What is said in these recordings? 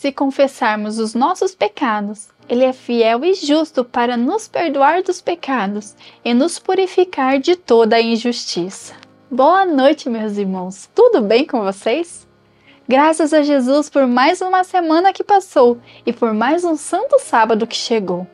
Se confessarmos os nossos pecados, Ele é fiel e justo para nos perdoar dos pecados e nos purificar de toda a injustiça. Boa noite, meus irmãos! Tudo bem com vocês? Graças a Jesus por mais uma semana que passou e por mais um santo sábado que chegou.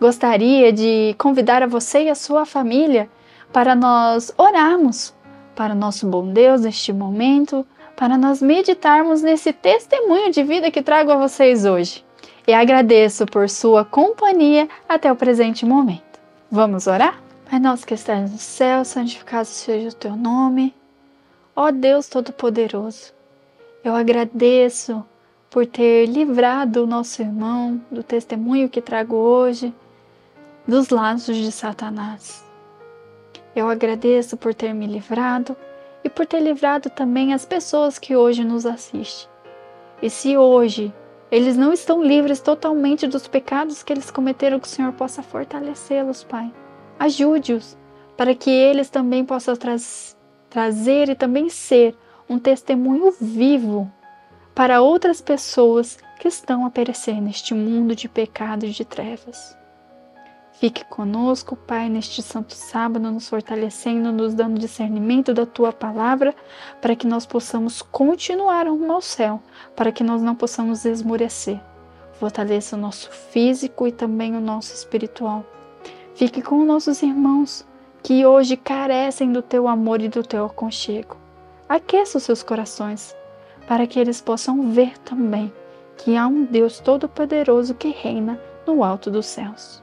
Gostaria de convidar a você e a sua família para nós orarmos para o nosso bom Deus neste momento, para nós meditarmos nesse testemunho de vida que trago a vocês hoje. E agradeço por sua companhia até o presente momento. Vamos orar? Pai nosso que estás no céu, santificado seja o teu nome. Ó Deus Todo-Poderoso, eu agradeço por ter livrado o nosso irmão do testemunho que trago hoje, dos laços de Satanás. Eu agradeço por ter me livrado e por ter livrado também as pessoas que hoje nos assistem. E se hoje eles não estão livres totalmente dos pecados que eles cometeram, que o Senhor possa fortalecê-los, Pai. Ajude-os para que eles também possam trazer e também ser um testemunho vivo para outras pessoas que estão a perecer neste mundo de pecado e de trevas. Fique conosco, Pai, neste santo sábado, nos fortalecendo, nos dando discernimento da Tua Palavra, para que nós possamos continuar rumo ao céu, para que nós não possamos esmorecer. Fortaleça o nosso físico e também o nosso espiritual. Fique com os nossos irmãos, que hoje carecem do Teu amor e do Teu aconchego. Aqueça os seus corações, para que eles possam ver também que há um Deus Todo-Poderoso que reina no alto dos céus.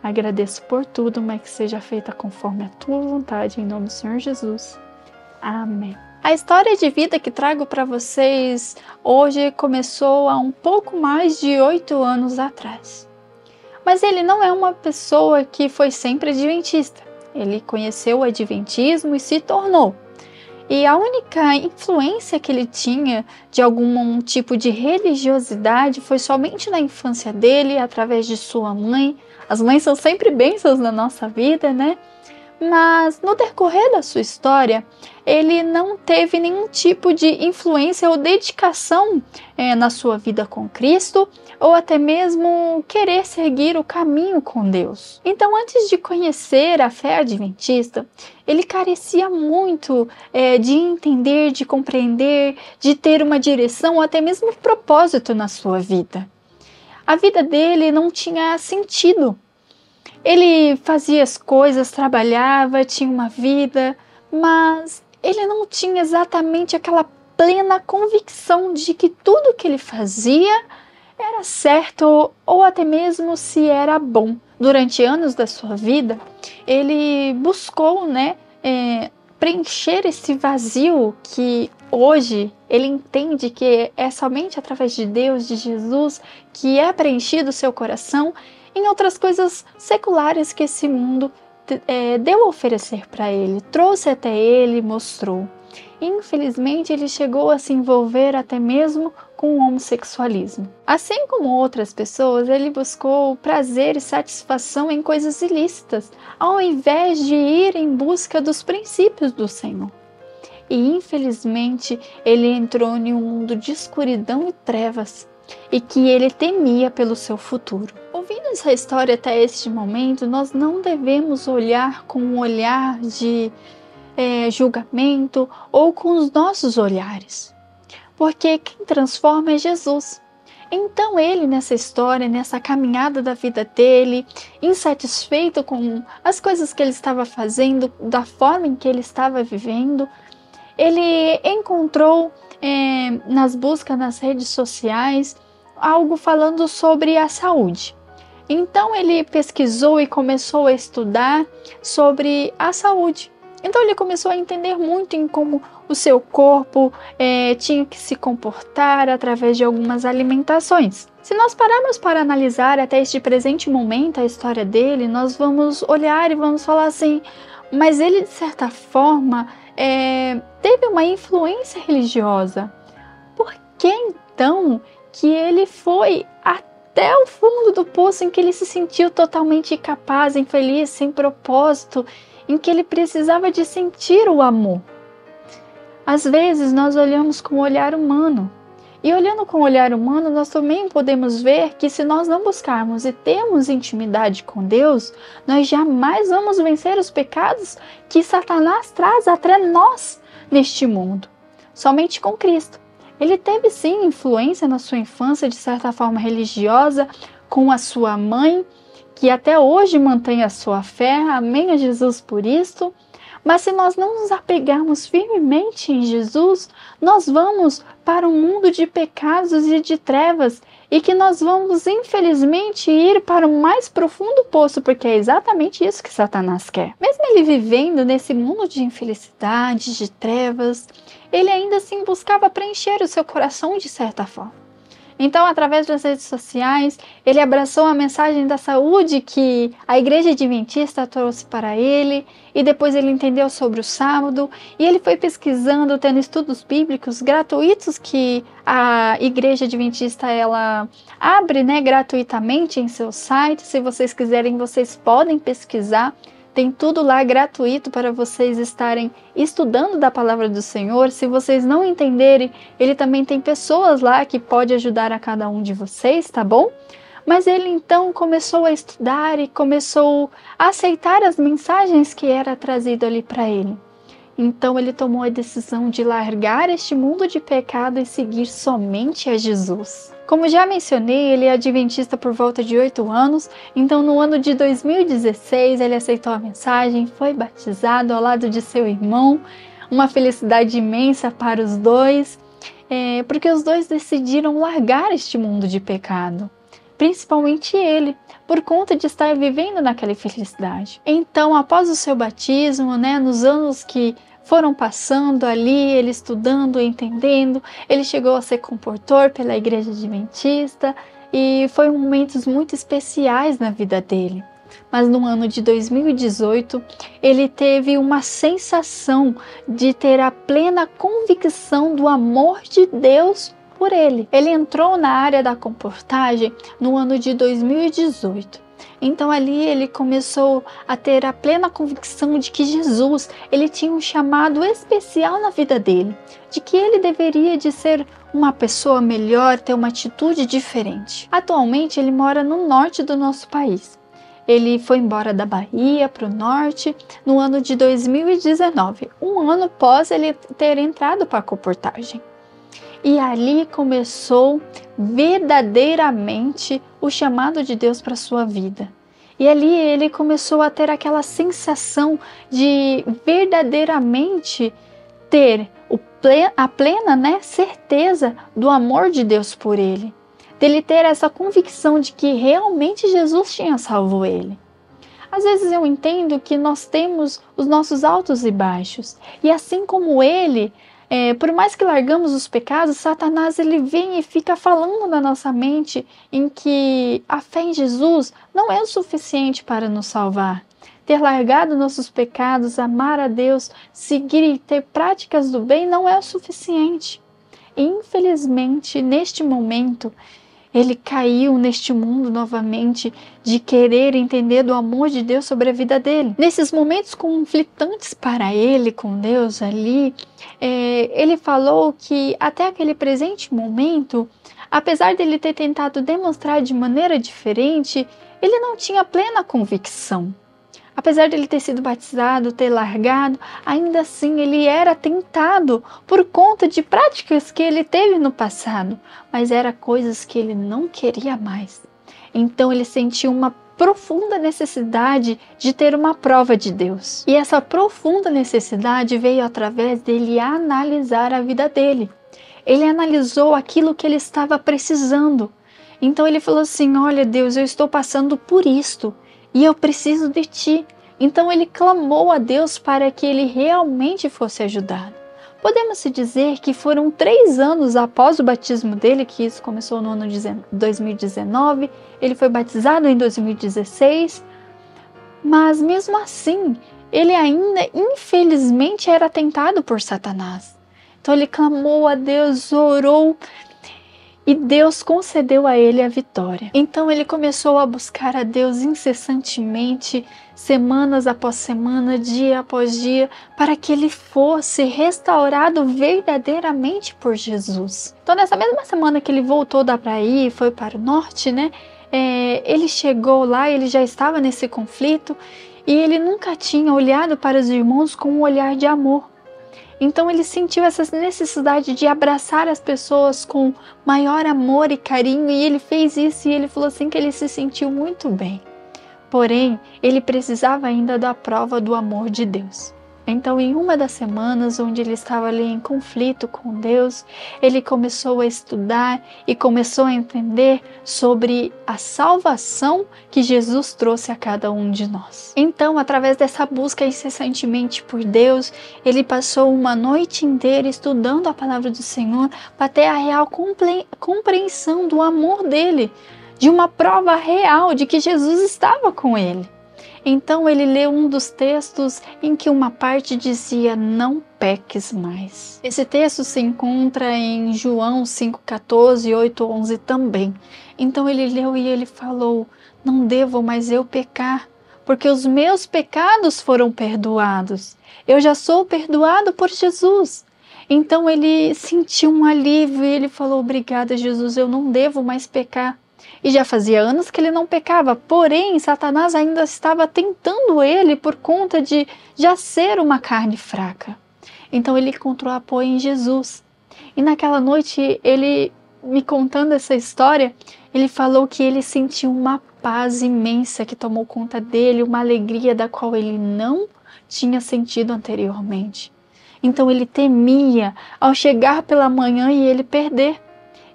Agradeço por tudo, mas que seja feita conforme a Tua vontade, em nome do Senhor Jesus. Amém. A história de vida que trago para vocês hoje começou há um pouco mais de 8 anos atrás. Mas ele não é uma pessoa que foi sempre adventista. Ele conheceu o adventismo e se tornou. E a única influência que ele tinha de algum tipo de religiosidade foi somente na infância dele, através de sua mãe. As mães são sempre bênçãos na nossa vida, né? Mas no decorrer da sua história, ele não teve nenhum tipo de influência ou dedicação na sua vida com Cristo, ou até mesmo querer seguir o caminho com Deus. Então, antes de conhecer a fé adventista, ele carecia muito de entender, de compreender, de ter uma direção ou até mesmo um propósito na sua vida. A vida dele não tinha sentido. Ele fazia as coisas, trabalhava, tinha uma vida, mas ele não tinha exatamente aquela plena convicção de que tudo que ele fazia era certo ou até mesmo se era bom. Durante anos da sua vida, ele buscou, preencher esse vazio que hoje ele entende que é somente através de Deus, de Jesus, que é preenchido o seu coração em outras coisas seculares que esse mundo deu a oferecer para ele, trouxe até ele, mostrou. Infelizmente, ele chegou a se envolver até mesmo com o homossexualismo. Assim como outras pessoas, ele buscou prazer e satisfação em coisas ilícitas, ao invés de ir em busca dos princípios do Senhor. E infelizmente, ele entrou em um mundo de escuridão e trevas, e que ele temia pelo seu futuro. Ouvindo essa história até este momento, nós não devemos olhar com um olhar de julgamento ou com os nossos olhares, porque quem transforma é Jesus. Então ele, nessa história, nessa caminhada da vida dele, insatisfeito com as coisas que ele estava fazendo, da forma em que ele estava vivendo, ele encontrou nas buscas nas redes sociais algo falando sobre a saúde. Então ele pesquisou e começou a estudar sobre a saúde. Então ele começou a entender muito em como o seu corpo tinha que se comportar através de algumas alimentações. Se nós pararmos para analisar até este presente momento a história dele, nós vamos olhar e vamos falar assim, mas ele de certa forma teve uma influência religiosa. Por que então que ele foi até o fundo do poço em que ele se sentiu totalmente incapaz, infeliz, sem propósito, em que ele precisava de sentir o amor? Às vezes nós olhamos com o olhar humano E olhando com o olhar humano, nós também podemos ver que se nós não buscarmos e termos intimidade com Deus, nós jamais vamos vencer os pecados que Satanás traz até nós neste mundo. Somente com Cristo. Ele teve sim influência na sua infância de certa forma religiosa com a sua mãe, que até hoje mantém a sua fé, amém a Jesus por isto. Mas se nós não nos apegarmos firmemente em Jesus, nós vamos para um mundo de pecados e de trevas e que nós vamos, infelizmente, ir para o mais profundo poço, porque é exatamente isso que Satanás quer. Mesmo ele vivendo nesse mundo de infelicidade, de trevas, ele ainda assim buscava preencher o seu coração de certa forma. Então, através das redes sociais, ele abraçou a mensagem da saúde que a Igreja Adventista trouxe para ele, e depois ele entendeu sobre o sábado, e ele foi pesquisando, tendo estudos bíblicos gratuitos que a Igreja Adventista ela abre, né, gratuitamente em seu site. Se vocês quiserem, vocês podem pesquisar. Tem tudo lá gratuito para vocês estarem estudando da palavra do Senhor. Se vocês não entenderem, ele também tem pessoas lá que pode ajudar a cada um de vocês, tá bom? Mas ele então começou a estudar e começou a aceitar as mensagens que era trazido ali para ele. Então ele tomou a decisão de largar este mundo de pecado e seguir somente a Jesus. Como já mencionei, ele é adventista por volta de 8 anos, então no ano de 2016 ele aceitou a mensagem, foi batizado ao lado de seu irmão, uma felicidade imensa para os dois, porque os dois decidiram largar este mundo de pecado, principalmente ele, por conta de estar vivendo naquela infelicidade. Então, após o seu batismo, né, nos anos que foram passando ali, ele estudando, entendendo, ele chegou a ser comportor pela Igreja Adventista e foi momentos muito especiais na vida dele. Mas no ano de 2018, ele teve uma sensação de ter a plena convicção do amor de Deus por ele. Ele entrou na área da comportagem no ano de 2018. Então ali ele começou a ter a plena convicção de que Jesus, ele tinha um chamado especial na vida dele, de que ele deveria de ser uma pessoa melhor, ter uma atitude diferente. Atualmente ele mora no norte do nosso país. Ele foi embora da Bahia para o norte no ano de 2019, um ano após ele ter entrado para a comportagem. E ali começou verdadeiramente o chamado de Deus para a sua vida. E ali ele começou a ter aquela sensação de verdadeiramente ter a plena, né, certeza do amor de Deus por ele. Dele ter essa convicção de que realmente Jesus tinha salvo ele. Às vezes eu entendo que nós temos os nossos altos e baixos. E assim como ele... por mais que largamos os pecados, Satanás ele vem e fica falando na nossa mente em que a fé em Jesus não é o suficiente para nos salvar. Ter largado nossos pecados, amar a Deus, seguir e ter práticas do bem não é o suficiente. E, infelizmente, neste momento, ele caiu neste mundo novamente de querer entender do amor de Deus sobre a vida dele. Nesses momentos conflitantes para ele, com Deus ali, ele falou que até aquele presente momento, apesar dele ter tentado demonstrar de maneira diferente, ele não tinha plena convicção. Apesar dele ter sido batizado, ter largado, ainda assim ele era tentado por conta de práticas que ele teve no passado, mas eram coisas que ele não queria mais. Então ele sentiu uma profunda necessidade de ter uma prova de Deus. E essa profunda necessidade veio através dele analisar a vida dele. Ele analisou aquilo que ele estava precisando. Então ele falou assim: olha Deus, eu estou passando por isto. E eu preciso de ti. Então ele clamou a Deus para que ele realmente fosse ajudado. Podemos dizer que foram 3 anos após o batismo dele, que isso começou no ano de 2019, ele foi batizado em 2016, mas mesmo assim, ele ainda infelizmente era tentado por Satanás. Então ele clamou a Deus, orou, e Deus concedeu a ele a vitória. Então ele começou a buscar a Deus incessantemente, semanas após semana, dia após dia, para que ele fosse restaurado verdadeiramente por Jesus. Então nessa mesma semana que ele voltou da praia e foi para o norte, né? Ele chegou lá, ele já estava nesse conflito e ele nunca tinha olhado para os irmãos com um olhar de amor. Então ele sentiu essa necessidade de abraçar as pessoas com maior amor e carinho, e ele fez isso, e ele falou assim que ele se sentiu muito bem. Porém, ele precisava ainda da prova do amor de Deus. Então, em uma das semanas onde ele estava ali em conflito com Deus, ele começou a estudar e começou a entender sobre a salvação que Jesus trouxe a cada um de nós. Então, através dessa busca incessantemente por Deus, ele passou uma noite inteira estudando a palavra do Senhor para ter a real compreensão do amor dele, de uma prova real de que Jesus estava com ele. Então ele leu um dos textos em que uma parte dizia: não peques mais. Esse texto se encontra em João 5,14 e 8,11 também. Então ele leu e ele falou: não devo mais eu pecar, porque os meus pecados foram perdoados. Eu já sou perdoado por Jesus. Então ele sentiu um alívio e ele falou: obrigada, Jesus, eu não devo mais pecar. E já fazia anos que ele não pecava, porém Satanás ainda estava tentando ele por conta de já ser uma carne fraca. Então ele encontrou apoio em Jesus. E naquela noite, ele me contando essa história, ele falou que ele sentiu uma paz imensa que tomou conta dele, uma alegria da qual ele não tinha sentido anteriormente. Então ele temia ao chegar pela manhã e ele perder.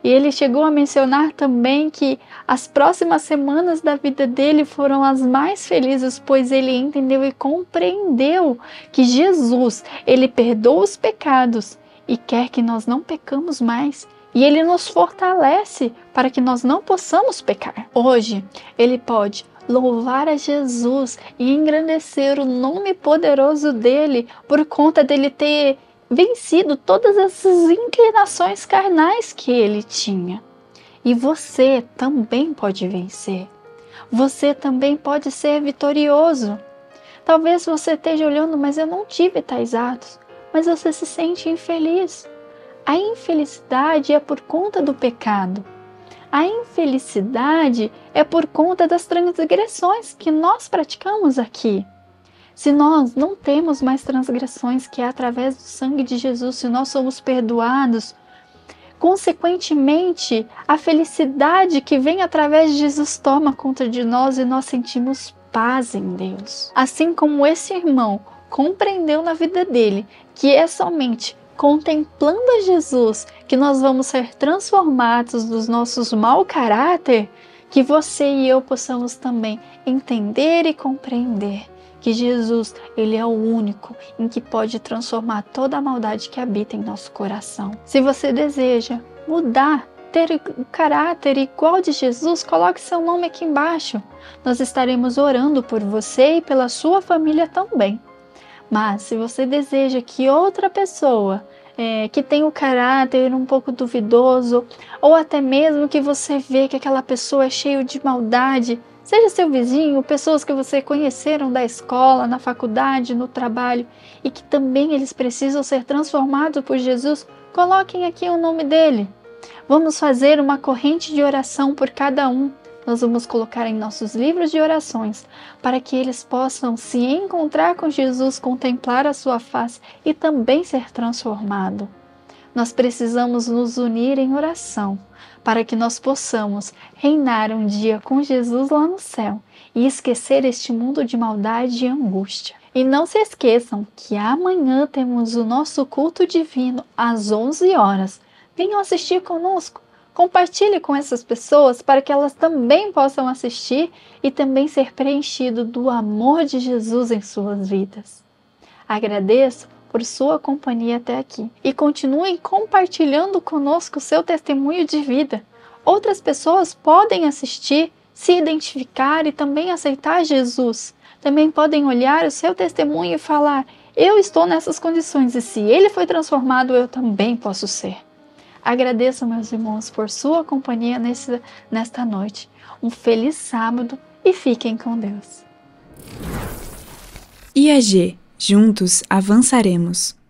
E ele chegou a mencionar também que as próximas semanas da vida dele foram as mais felizes, pois ele entendeu e compreendeu que Jesus, ele perdoa os pecados e quer que nós não pecamos mais. E ele nos fortalece para que nós não possamos pecar. Hoje, ele pode louvar a Jesus e engrandecer o nome poderoso dele por conta dele ter vencido todas essas inclinações carnais que ele tinha. E você também pode vencer. Você também pode ser vitorioso. Talvez você esteja olhando: mas eu não tive tais atos. Mas você se sente infeliz. A infelicidade é por conta do pecado. A infelicidade é por conta das transgressões que nós praticamos aqui. Se nós não temos mais transgressões, que é através do sangue de Jesus, se nós somos perdoados, consequentemente, a felicidade que vem através de Jesus toma conta de nós e nós sentimos paz em Deus. Assim como esse irmão compreendeu na vida dele que é somente contemplando a Jesus que nós vamos ser transformados dos nossos mau caráter, que você e eu possamos também entender e compreender que Jesus, ele é o único em que pode transformar toda a maldade que habita em nosso coração. Se você deseja mudar, ter o caráter igual de Jesus, coloque seu nome aqui embaixo. Nós estaremos orando por você e pela sua família também. Mas se você deseja que outra pessoa que tem o caráter um pouco duvidoso, ou até mesmo que você vê que aquela pessoa é cheia de maldade, seja seu vizinho, pessoas que você conheceram da escola, na faculdade, no trabalho, e que também eles precisam ser transformados por Jesus, coloquem aqui o nome dele. Vamos fazer uma corrente de oração por cada um. Nós vamos colocar em nossos livros de orações, para que eles possam se encontrar com Jesus, contemplar a sua face e também ser transformado. Nós precisamos nos unir em oração, para que nós possamos reinar um dia com Jesus lá no céu e esquecer este mundo de maldade e angústia. E não se esqueçam que amanhã temos o nosso culto divino às 11 horas. Venham assistir conosco, compartilhe com essas pessoas para que elas também possam assistir e também ser preenchido do amor de Jesus em suas vidas. Agradeço por sua companhia até aqui e continuem compartilhando conosco o seu testemunho de vida. Outras pessoas podem assistir, se identificar e também aceitar Jesus. Também podem olhar o seu testemunho e falar: eu estou nessas condições e se ele foi transformado, eu também posso ser. Agradeço, meus irmãos, por sua companhia nesta noite. Um feliz sábado e fiquem com Deus. IAGE. Juntos avançaremos.